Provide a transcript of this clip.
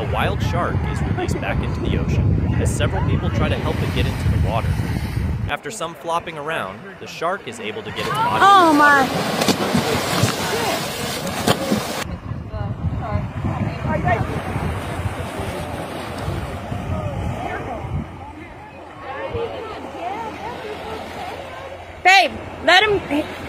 A wild shark is released back into the ocean as several people try to help it get into the water. After some flopping around, the shark is able to get its body into the water. Oh my! Babe, let him...